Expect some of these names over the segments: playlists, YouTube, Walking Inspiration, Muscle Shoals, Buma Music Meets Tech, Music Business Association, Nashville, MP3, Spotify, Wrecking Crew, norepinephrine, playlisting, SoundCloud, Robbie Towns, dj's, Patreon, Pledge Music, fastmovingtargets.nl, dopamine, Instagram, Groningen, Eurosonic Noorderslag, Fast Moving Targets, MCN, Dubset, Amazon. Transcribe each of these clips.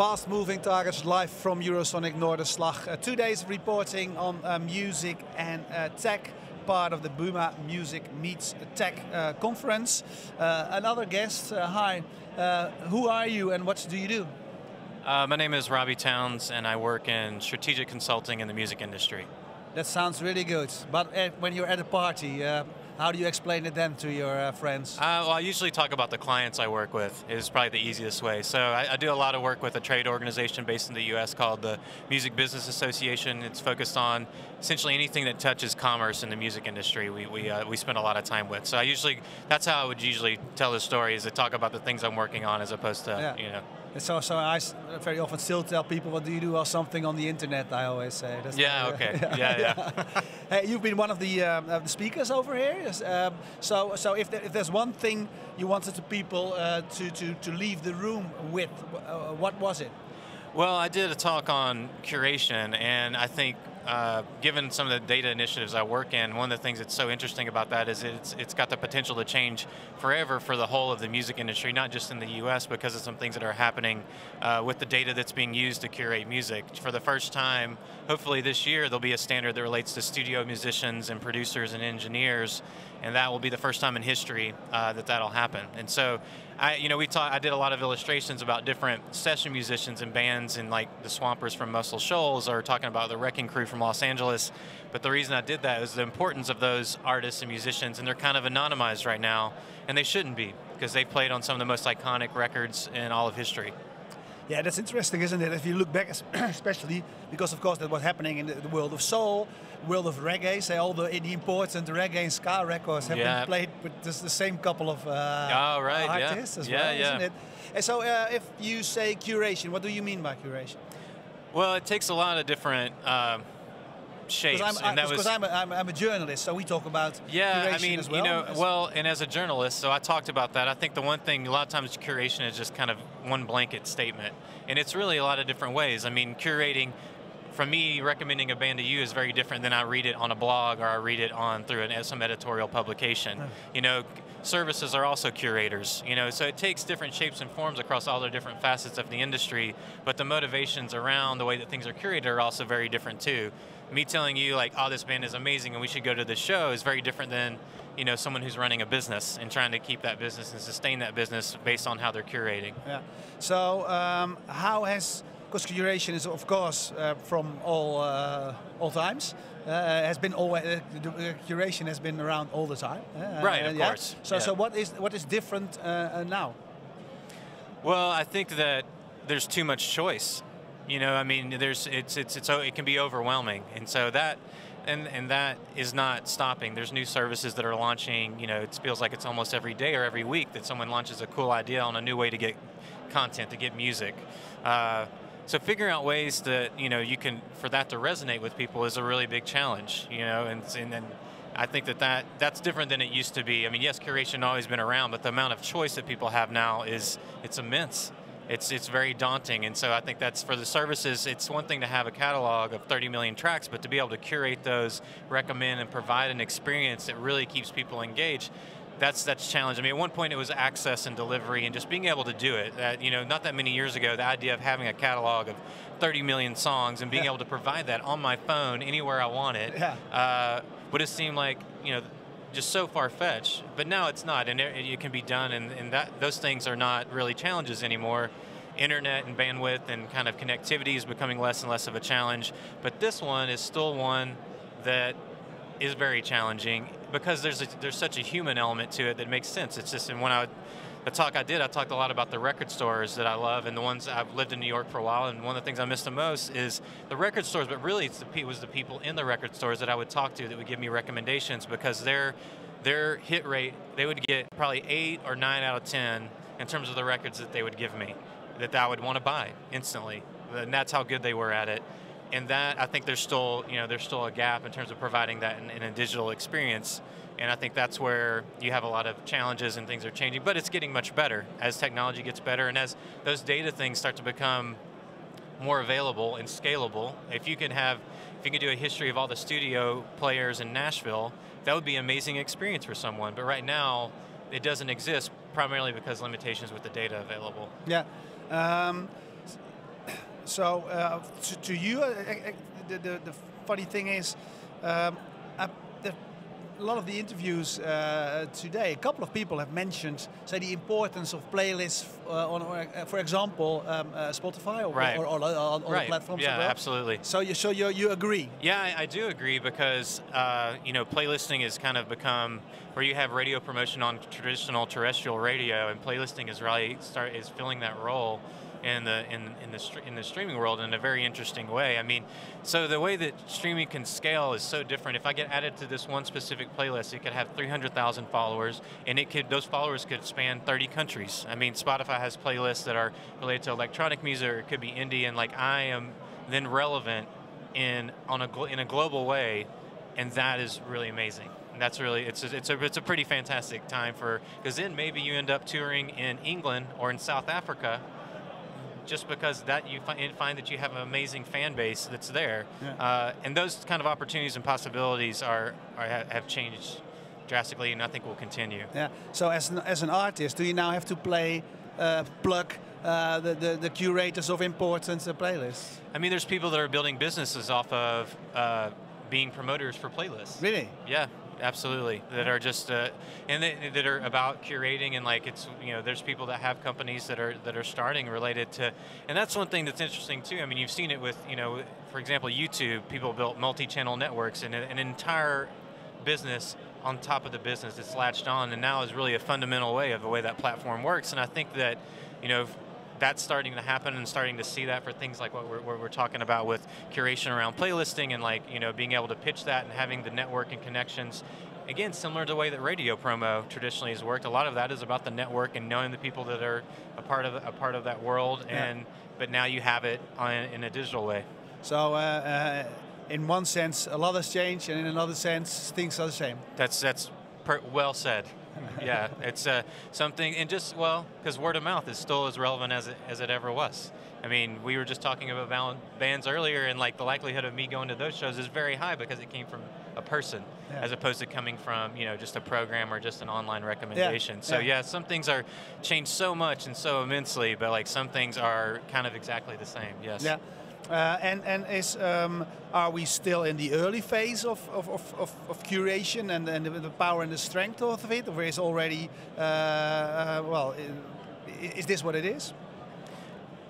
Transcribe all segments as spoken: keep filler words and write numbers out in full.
Fast Moving Targets live from Eurosonic Noorderslag. Uh, two days of reporting on uh, music and uh, tech, part of the Buma Music Meets Tech uh, conference. Uh, another guest, uh, hi, uh, who are you and what do you do? Uh, my name is Robbie Towns and I work in strategic consulting in the music industry. That sounds really good, but at, when you're at a party, uh, how do you explain it then to your uh, friends? Uh, well, I usually talk about the clients I work with. Is probably the easiest way. So I, I do a lot of work with a trade organization based in the U S called the Music Business Association. It's focused on essentially anything that touches commerce in the music industry. We we uh, we spend a lot of time with. So I usually that's how I would usually tell the story, is to talk about the things I'm working on as opposed to yeah. you know. So, so I very often still tell people, what do you do, or something on the internet, I always say. That's yeah, the, okay, yeah, yeah. yeah. yeah. Hey, you've been one of the, um, of the speakers over here. Yes, um, so so if, there, if there's one thing you wanted the people uh, to, to, to leave the room with, uh, what was it? Well, I did a talk on curation, and I think Uh, given some of the data initiatives I work in, one of the things that's so interesting about that is it's it's got the potential to change forever for the whole of the music industry, not just in the U S, because of some things that are happening uh, with the data that's being used to curate music. For the first time, hopefully this year, there'll be a standard that relates to studio musicians and producers and engineers, and that will be the first time in history uh, that that'll happen. And so, I you know we taught, I did a lot of illustrations about different session musicians and bands, and like the Swampers from Muscle Shoals are talking about the Wrecking Crew from Los Angeles. But the reason I did that is the importance of those artists and musicians, and they're kind of anonymized right now, and they shouldn't be, because they've played on some of the most iconic records in all of history. Yeah, that's interesting, isn't it? If you look back, especially because, of course, that was happening in the world of soul, world of reggae. Say all the, the important reggae and ska records have yeah. been played with this, the same couple of uh, oh, right. artists yeah. as yeah, well, yeah. isn't it? And so, uh, if you say curation, what do you mean by curation? Well, it takes a lot of different Uh, shapes. Because I'm, I'm, I'm, I'm a journalist, so we talk about yeah, curation I mean, as well. You know, well, and as a journalist, so I talked about that. I think the one thing, a lot of times curation is just kind of one blanket statement. And it's really a lot of different ways. I mean, curating, for me, recommending a band to you is very different than I read it on a blog or I read it on through an, some editorial publication. Yeah. You know, services are also curators. You know, so it takes different shapes and forms across all the different facets of the industry, but the motivations around the way that things are curated are also very different too. Me telling you, like, oh, this band is amazing and we should go to this show is very different than, you know, someone who's running a business and trying to keep that business and sustain that business based on how they're curating. Yeah. So um, how has, because curation is, of course, uh, from all uh, all times, uh, has been always uh, curation has been around all the time. Uh, right. Of uh, yeah. course. So yeah. so what is what is different uh, now? Well, I think that there's too much choice. You know, I mean, there's it's it's it's it can be overwhelming, and so that, and and that is not stopping. There's new services that are launching. You know, it feels like it's almost every day or every week that someone launches a cool idea on a new way to get content, to get music. Uh, so figuring out ways that you know you can for that to resonate with people is a really big challenge. You know, and and then I think that, that that's different than it used to be. I mean, yes, curation has always been around, but the amount of choice that people have now is it's immense. It's it's very daunting, and so I think that's for the services. It's one thing to have a catalog of thirty million tracks, but to be able to curate those, recommend, and provide an experience that really keeps people engaged, that's that's challenging. I mean, at one point it was access and delivery, and just being able to do it. That, you know, not that many years ago, the idea of having a catalog of thirty million songs and being yeah. able to provide that on my phone anywhere I want it yeah. uh, would have seemed like you know. just so far-fetched, but now it's not, and it, it can be done, and, and that those things are not really challenges anymore. Internet and bandwidth and kind of connectivity is becoming less and less of a challenge, but this one is still one that is very challenging because there's a, there's such a human element to it that makes sense. It's just, and when I, the talk I did, I talked a lot about the record stores that I love, and the ones I've lived in New York for a while, and one of the things I miss the most is the record stores, but really it's the, it was the people in the record stores that I would talk to that would give me recommendations, because their, their hit rate, they would get probably eight or nine out of ten in terms of the records that they would give me, that I would want to buy instantly, and that's how good they were at it. And that, I think there's still, you know, there's still a gap in terms of providing that in, in a digital experience. And I think that's where you have a lot of challenges and things are changing, but it's getting much better as technology gets better and as those data things start to become more available and scalable. If you can have, if you can do a history of all the studio players in Nashville, that would be an amazing experience for someone. But right now, it doesn't exist primarily because limitations with the data available. Yeah. Um, So uh, to, to you, uh, the, the, the funny thing is, um, I, the, a lot of the interviews uh, today, a couple of people have mentioned, say, the importance of playlists uh, on, uh, for example, um, uh, Spotify or, right. or, or, or, or right. other platforms. Yeah, as well. Absolutely. So you, so you, you agree? Yeah, I, I do agree because uh, you know, playlisting has kind of become where you have radio promotion on traditional terrestrial radio, and playlisting is really start is filling that role in the in in the in the streaming world in a very interesting way. I mean, so the way that streaming can scale is so different. If I get added to this one specific playlist, it could have three hundred thousand followers, and it could those followers could span thirty countries. I mean, Spotify has playlists that are related to electronic music, or it could be indie, and like I am then relevant in on a in a global way, and that is really amazing. And that's really it's a, it's a it's a pretty fantastic time for, because then maybe you end up touring in England or in South Africa, just because that you find, find that you have an amazing fan base that's there. Yeah. Uh, and those kind of opportunities and possibilities are, are have changed drastically, and I think will continue. Yeah. So as an, as an artist, do you now have to play, uh, plug uh, the, the, the curators of importance, the playlists? I mean, there's people that are building businesses off of uh, being promoters for playlists. Really? Yeah. Absolutely, that are just uh, and they, that are about curating, and like it's you know there's people that have companies that are that are starting related to, and that's one thing that's interesting too. I mean, you've seen it with you know for example YouTube, people built multi-channel networks and an entire business on top of the business that's latched on, and now is really a fundamental way of the way that platform works. And I think that you know that's starting to happen, and starting to see that for things like what we're, what we're talking about with curation around playlisting, and like you know being able to pitch that and having the network and connections. Again, similar to the way that radio promo traditionally has worked, a lot of that is about the network and knowing the people that are a part of a part of that world. Yeah. And but now you have it on, in a digital way. So. Uh, uh, in one sense, a lot has changed, and in another sense, things are the same. That's that's per well said. Yeah, it's uh, something, and just, well, because word of mouth is still as relevant as it, as it ever was. I mean, we were just talking about bands earlier, and like the likelihood of me going to those shows is very high because it came from a person, yeah. as opposed to coming from, you know, just a program or just an online recommendation. Yeah. So yeah. yeah, some things are changed so much and so immensely, but like some things are kind of exactly the same, yes. Yeah. Uh, and and is um, are we still in the early phase of of, of, of curation and, and the power and the strength of it, or is already uh, uh, well? Is this what it is?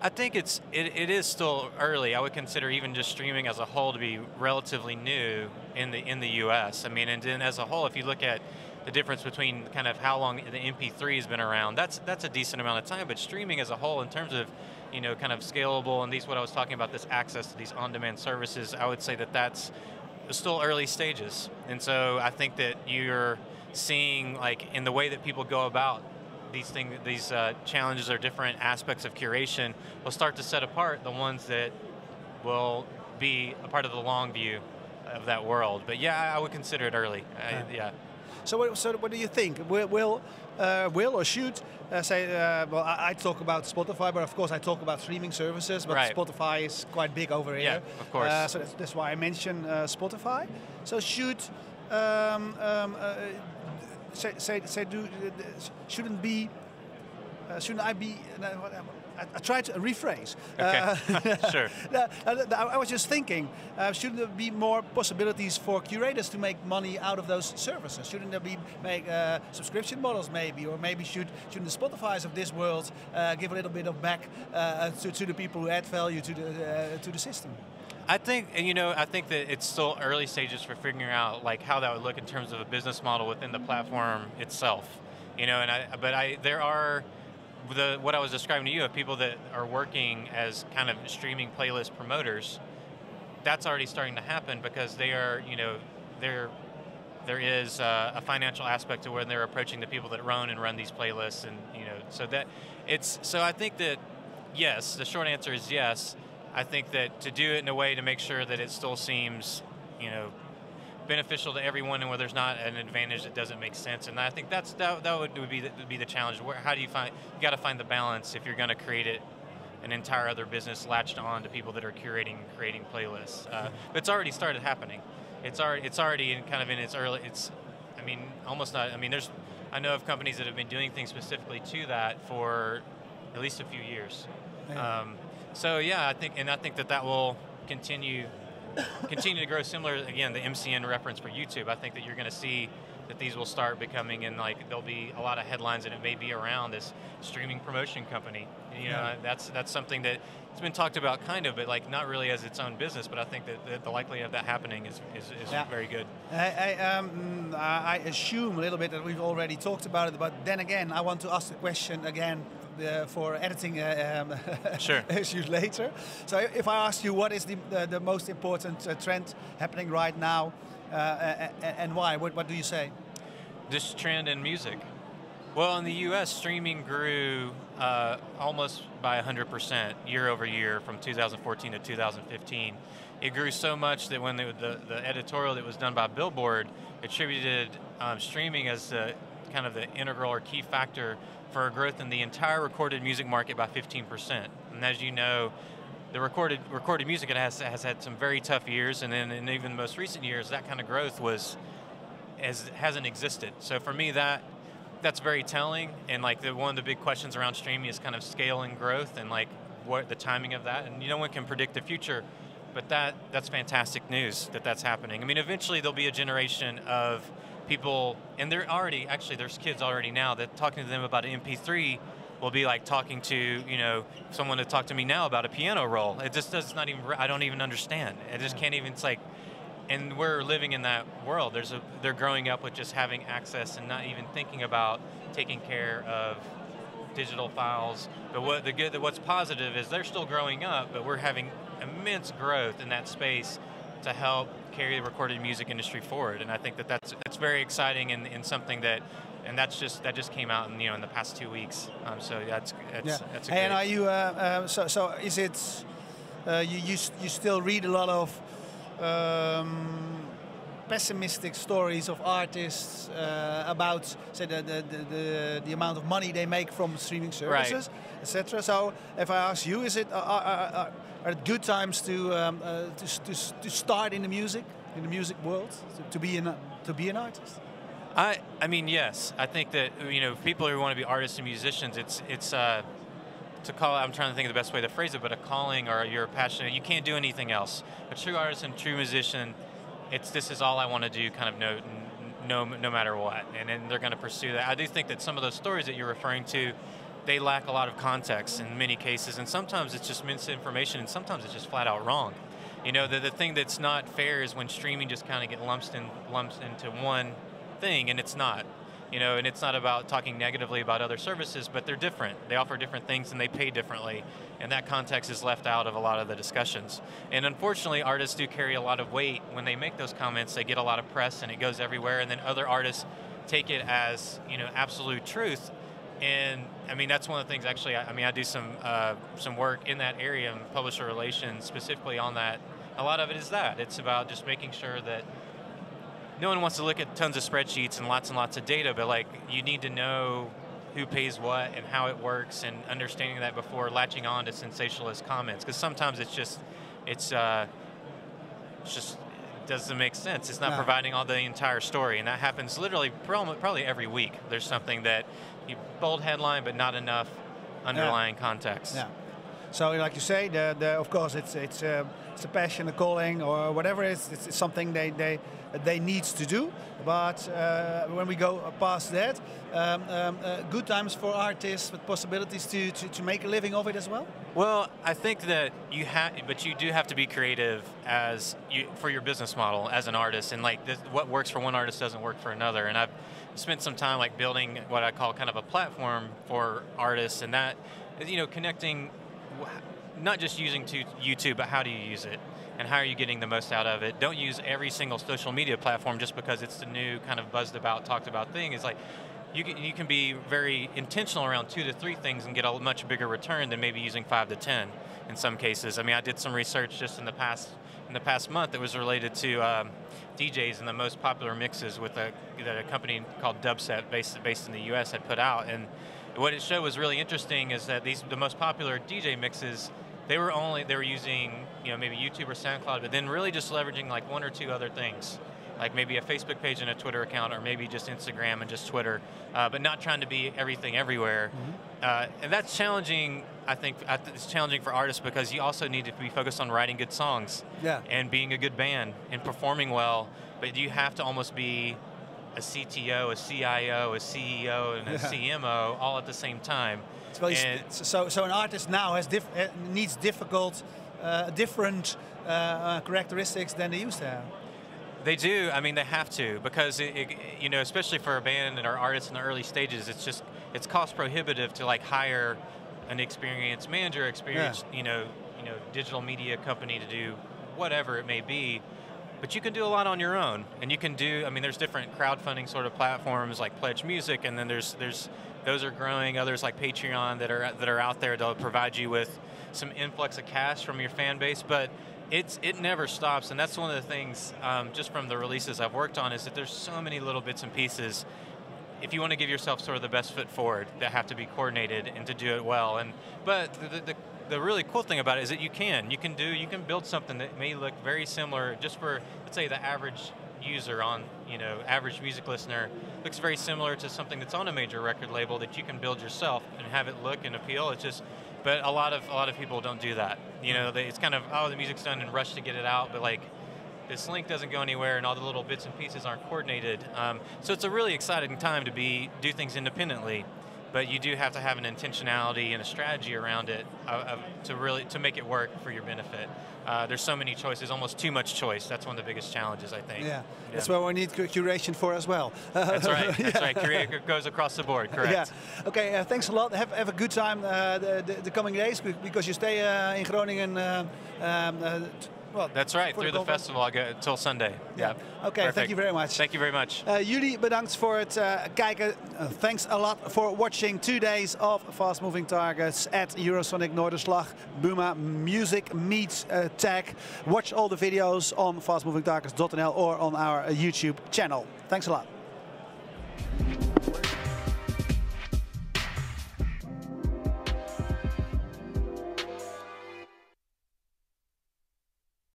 I think it's it, it is still early. I would consider even just streaming as a whole to be relatively new in the in the U S. I mean, and then as a whole, if you look at the difference between kind of how long the M P three has been around, that's that's a decent amount of time. But streaming as a whole, in terms of you know, kind of scalable, and these what I was talking about, this access to these on-demand services, I would say that that's still early stages. And so I think that you're seeing, like, in the way that people go about these things, these uh, challenges or different aspects of curation, will start to set apart the ones that will be a part of the long view of that world. But yeah, I would consider it early. Right. I, yeah. So what, so what do you think? Will, will, uh, will or should uh, say, uh, well, I, I talk about Spotify, but of course I talk about streaming services, but right. Spotify is quite big over here. Yeah, of course. Uh, so that's, that's why I mentioned uh, Spotify. So should, um, um, uh, say, say, say do, shouldn't be, uh, shouldn't I be, uh, I, I tried to rephrase. Okay, uh, sure. I was just thinking, uh, shouldn't there be more possibilities for curators to make money out of those services? Shouldn't there be make, uh, subscription models maybe? Or maybe should, shouldn't the Spotify's of this world uh, give a little bit of back uh, to, to the people who add value to the, uh, to the system? I think, you know, I think that it's still early stages for figuring out like how that would look in terms of a business model within the platform itself. You know, and I, but I, there are, The, what I was describing to you of people that are working as kind of streaming playlist promoters, that's already starting to happen because they are, you know, there there is uh, a financial aspect to when they're approaching the people that run and run these playlists, and you know, so that it's so I think that yes, the short answer is yes. I think that to do it in a way to make sure that it still seems, you know, beneficial to everyone, and where there's not an advantage that doesn't make sense, and I think that's that, that would, would be the, would be the challenge. Where how do you find you got to find the balance if you're going to create it an entire other business latched on to people that are curating creating playlists? Uh, but it's already started happening. It's already it's already in kind of in its early. It's I mean almost not. I mean there's I know of companies that have been doing things specifically to that for at least a few years. Yeah. Um, so yeah, I think, and I think that that will continue continue to grow. Similar again, the M C N reference for YouTube. I think that you're going to see that these will start becoming, and like there'll be a lot of headlines, and it may be around this streaming promotion company. You know, yeah. that's that's something that it's been talked about kind of, but like not really as its own business. But I think that, that the likelihood of that happening is is, is yeah. very good. I I, um, I assume a little bit that we've already talked about it, but then again, I want to ask the question again. Uh, for editing uh, um, sure. issues later. So if I ask you what is the, the, the most important uh, trend happening right now uh, uh, and why, what, what do you say? This trend in music. Well, in the U S, streaming grew uh, almost by one hundred percent year over year from two thousand fourteen to two thousand fifteen. It grew so much that when the, the, the editorial that was done by Billboard attributed um, streaming as the, kind of the integral or key factor for growth in the entire recorded music market by fifteen percent. And as you know, the recorded recorded music has, has had some very tough years, and then in even the most recent years, that kind of growth was as hasn't existed. So for me, that that's very telling. And like the, one of the big questions around streaming is kind of scale and growth, and like what the timing of that. And no one can predict the future, but that that's fantastic news that that's happening. I mean, eventually there'll be a generation of people, and they're already, actually there's kids already now that talking to them about an M P three will be like talking to, you know, someone to talk to me now about a piano roll. It just does not even, I don't even understand. I just can't even, it's like, and we're living in that world. There's a, they're growing up with just having access and not even thinking about taking care of digital files. But what the good, what's positive is they're still growing up, but we're having immense growth in that space to help carry the recorded music industry forward, and I think that that's that's very exciting, and, and something that, and that's just that just came out in you know in the past two weeks. Um, so that's that's, yeah. that's a great. And are you uh, uh, so so is it uh, you, you you still read a lot of um, pessimistic stories of artists uh, about say the the, the the amount of money they make from streaming services, right. et cetera. So if I ask you, is it are, are, are, Are it good times to, um, uh, to to to start in the music in the music world to, to be an to be an artist? I I mean yes, I think that you know people who want to be artists and musicians, it's it's uh, to call. I'm trying to think of the best way to phrase it, but a calling or you're passionate. You can't do anything else. A true artist and true musician, it's this is all I want to do. Kind of no no no matter what, and then they're going to pursue that. I do think that some of those stories that you're referring to, they lack a lot of context in many cases, and sometimes it's just misinformation, and sometimes it's just flat out wrong. You know, the, the thing that's not fair is when streaming just kind of get lumps in lumps into one thing, and it's not. You know, and it's not about talking negatively about other services, but they're different. They offer different things, and they pay differently, and that context is left out of a lot of the discussions. And unfortunately, artists do carry a lot of weight when they make those comments. They get a lot of press, and it goes everywhere, and then other artists take it as, you know, absolute truth. And I mean, that's one of the things. Actually, I, I mean, I do some uh, some work in that area in publisher relations, specifically on that. A lot of it is that it's about just making sure that no one wants to look at tons of spreadsheets and lots and lots of data, but like you need to know who pays what and how it works, and understanding that before latching on to sensationalist comments, because sometimes it's just it's uh, it's just. Doesn't make sense. It's not no. providing all the entire story, and that happens literally probably every week. There's something that you bold headline, but not enough underlying yeah. context. Yeah. So, like you say, the, the, of course, it's it's uh, it's a passion, a calling, or whatever. It's it's, it's something they they they need to do. But uh, when we go past that, um, um, uh, good times for artists with possibilities to, to to make a living of it as well. Well, I think that you have, but you do have to be creative as you for your business model as an artist, and like this, what works for one artist doesn't work for another. And I've spent some time like building what I call kind of a platform for artists, and that you know connecting. Not just using to YouTube, but how do you use it? And how are you getting the most out of it? Don't use every single social media platform just because it's the new kind of buzzed about, talked about thing. It's like, you can, you can be very intentional around two to three things and get a much bigger return than maybe using five to ten in some cases. I mean, I did some research just in the past in the past month that was related to um, D Js and the most popular mixes with a, that a company called Dubset based, based in the U S had put out. And what it showed was really interesting is that these the most popular D J mixes, they were only they were using you know maybe YouTube or SoundCloud, but then really just leveraging like one or two other things. like maybe a Facebook page and a Twitter account, or maybe just Instagram and just Twitter, uh, but not trying to be everything everywhere. Mm-hmm. uh, and that's challenging, I think, it's challenging for artists because you also need to be focused on writing good songs yeah. and being a good band and performing well, but you have to almost be a C T O, a C I O, a C E O, and a yeah. C M O all at the same time. And so, so an artist now has diff needs difficult, uh, different uh, uh, characteristics than they used to have. They do. I mean, they have to because it, it, you know, especially for a band and our artists in the early stages, it's just it's cost prohibitive to like hire an experienced manager, experienced yeah. you know, you know, digital media company to do whatever it may be. But you can do a lot on your own, and you can do. I mean, there's different crowdfunding sort of platforms like Pledge Music, and then there's there's. Those are growing, others like Patreon that are that are out there to provide you with some influx of cash from your fan base, but it's it never stops, and that's one of the things um, just from the releases I've worked on is that there's so many little bits and pieces. If you want to give yourself sort of the best foot forward, that have to be coordinated and to do it well. And but the the, the really cool thing about it is that you can you can do you can build something that may look very similar just for let's say the average user on, you know, average music listener looks very similar to something that's on a major record label that you can build yourself and have it look and appeal. It's just, but a lot of a lot of people don't do that. You know, they, it's kind of, oh, the music's done and rush to get it out, but like this link doesn't go anywhere and all the little bits and pieces aren't coordinated. Um, so it's a really exciting time to be do things independently, but you do have to have an intentionality and a strategy around it uh, uh, to really to make it work for your benefit. Uh, there's so many choices, almost too much choice. That's one of the biggest challenges, I think. Yeah, yeah. That's what we need curation for as well. That's right, that's yeah. right. Curation goes across the board, correct. Yeah. Okay, uh, thanks a lot. Have, have a good time uh, the, the, the coming days, because you stay uh, in Groningen. Uh, um, uh, Well, that's right, through the, the festival I'll go till Sunday. Yeah. Yep. Okay, perfect. Thank you very much. Thank you very much. Uh, jullie bedankt voor het uh, kijken. Uh, thanks a lot for watching two days of Fast Moving Targets at Eurosonic Noorderslag. Buma Music Meets uh, Tech. Watch all the videos on fast moving targets dot n l or on our uh, YouTube channel. Thanks a lot.